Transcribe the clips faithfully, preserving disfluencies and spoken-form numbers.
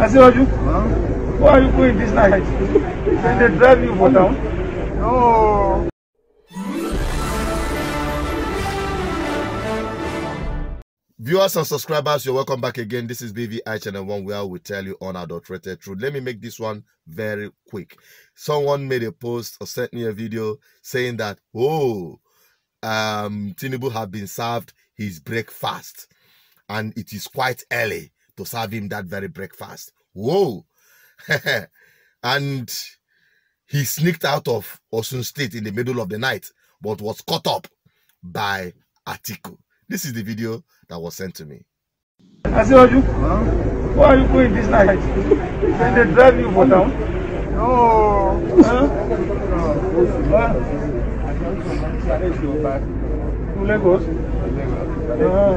I said, Oju, huh? Why are you going this night? Can they drive you for town? No. Viewers and subscribers, you're welcome back again. This is B V I Channel one, where we tell you unadulterated truth. Let me make this one very quick. Someone made a post or sent me a video saying that, oh, um, Tinubu had been served his breakfast and it is quite early to serve him that very breakfast. Whoa! And he sneaked out of Osun State in the middle of the night, but was caught up by Atiku. This is the video that was sent to me. I said, Oju, huh? Why are you going this night? Can they drive you for town? No. Huh? To Lagos? Uh,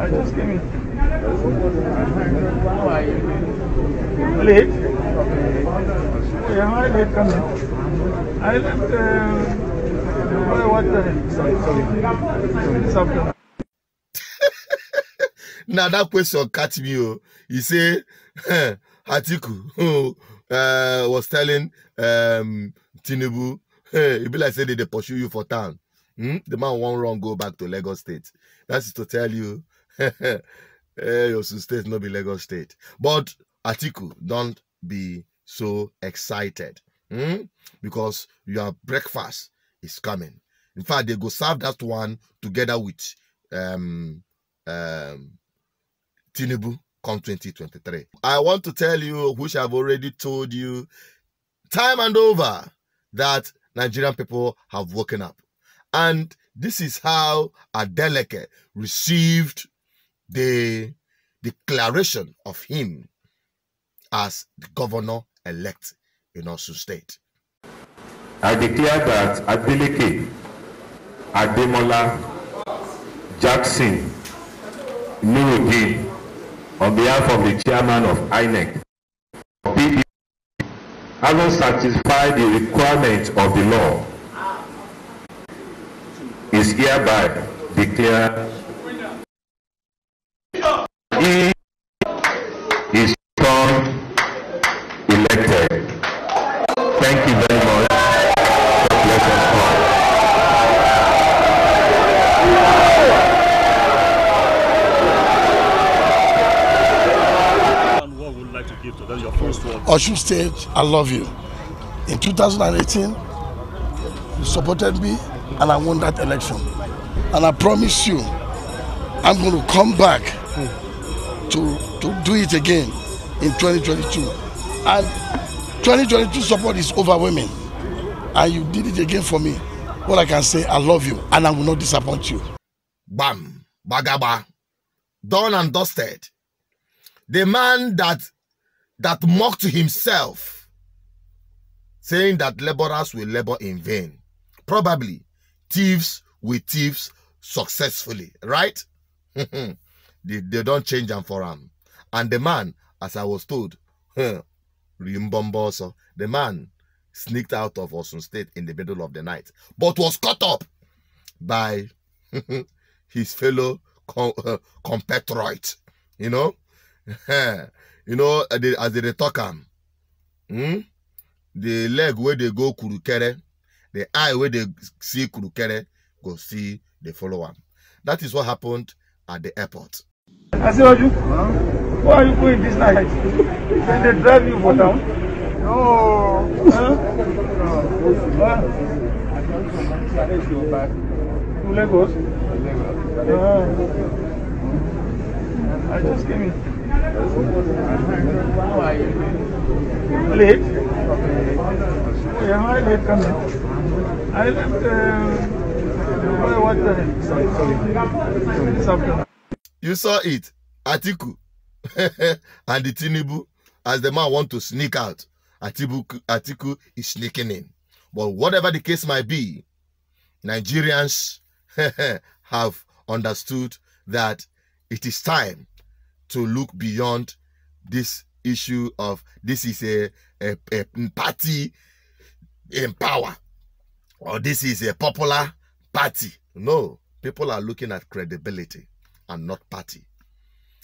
I just came in. How are you? Late? Yeah, I late coming. I left... Uh, Now that question catch me. He say Atiku uh, was telling um, Tinubu, hey, it be like say they, they pursue you for town. Hmm? The man won't run go back to Lagos State. That's to tell you, hey, your state no be Lagos State. But Atiku, don't be so excited, hmm? Because your breakfast is coming. In fact, they go serve that one together with um, um, Tinubu come twenty twenty-three. I want to tell you, which I've already told you time and over, that Nigerian people have woken up. And this is how Adeleke received the declaration of him as the governor-elect in Osun State. I declare that Adeleki Ademola Jackson Nuruki, on behalf of the chairman of I N E C, P D P, having satisfied the requirements of the law, is hereby declared he is term elected. Thank you very much. Osun State, I love you. In two thousand eighteen, you supported me and I won that election. And I promise you, I'm going to come back to, to do it again in twenty twenty-two. And twenty twenty-two support is overwhelming. And you did it again for me. What I can say, I love you and I will not disappoint you. Bam, bagaba, done and dusted. The man that that mocked himself, saying that laborers will labor in vain. Probably thieves will thieves successfully, right? they, they don't change them for him. And the man, as I was told, huh, the man sneaked out of Osun State in the middle of the night, but was caught up by his fellow co uh, compatriot, you know? You know, as they talk am, hmm? The leg where they go kurukere, the eye where they see kurukere, go see the follower. That is what happened at the airport. I said, Oju, huh? Why are you going this night? Can they drive you for town? No. Huh? To Lagos? Uh, I just came in. How are you? Late? Yeah, I late coming. I left uh, what time? Sorry, sorry. Sorry. You saw it, Atiku and the Tinubu, as the man want to sneak out. Atiku, Atiku is sneaking in. But whatever the case might be, Nigerians have understood that it is time to look beyond this issue of this is a, a, a party in power, or this is a popular party. No, people are looking at credibility and not party.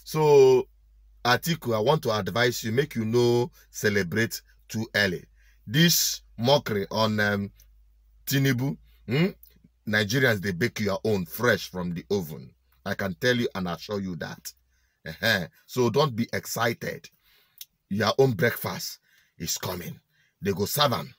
So Atiku, I want to advise you, make you no celebrate too early. This mockery on um, Tinubu, hmm? Nigerians, they bake your own fresh from the oven. I can tell you and assure you that. Uh-huh. So don't be excited. Your own breakfast is coming. They go serve them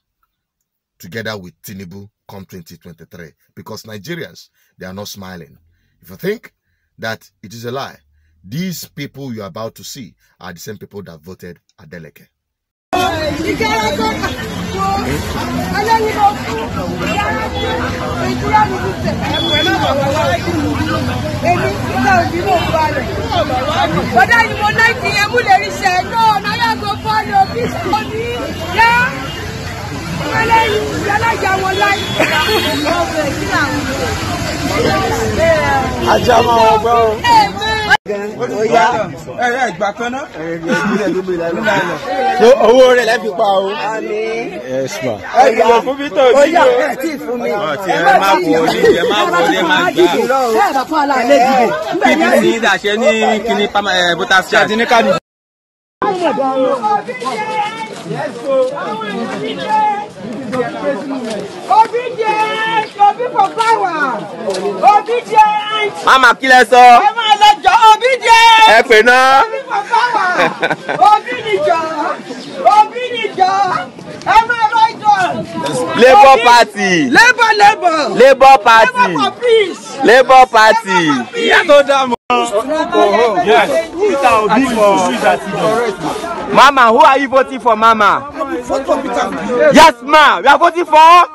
together with Tinubu come twenty twenty-three. Because Nigerians, they are not smiling. If you think that it is a lie, these people you're about to see are the same people that voted Adeleke. Yes, Obedience, Obi for power. Obedience. Mama kile so. Mama lejo obedience. E pe na. Obi for power. Obi nijo. Obi nijo. Mama lejo. Labour Party. Labour Labour. Labour Party. Labour for peace. Labour Party. Yeah, to them. Yes. Peter Obi for Sugar. Mama, who are you voting for, Mama? Yes, ma. We are voting for.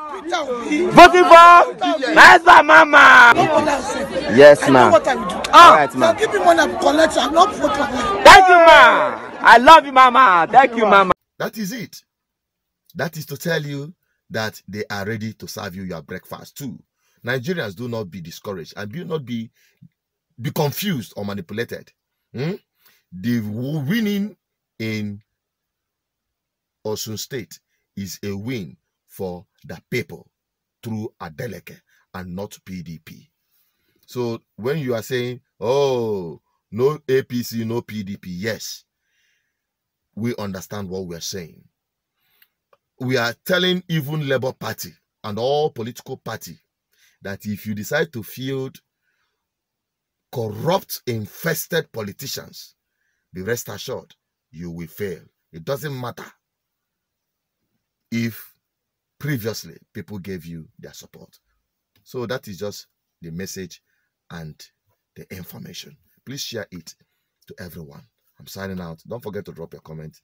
Voting for. Yes, ma. Mama. Yes, ma. All right, ma. Give me money to collect. I'm not voting. Thank you, ma. I love you, Mama. Thank you, Mama. That is it. That is to tell you that they are ready to serve you your breakfast too. Nigerians, do not be discouraged and do not be be confused or manipulated. Hmm? The winning in Osun State is a win for the people through Adeleke and not P D P. So when you are saying, oh, no A P C, no P D P, yes, we understand what we are saying. We are telling even Labour Party and all political party that if you decide to field corrupt, infested politicians, be rest assured you will fail. It doesn't matter if previously people gave you their support. So that is just the message and the information. Please share it to everyone. I'm signing out. Don't forget to drop your comment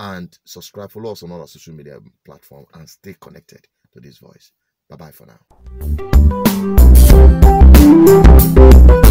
and subscribe. Follow us on all our social media platforms and stay connected to this voice. Bye-bye for now.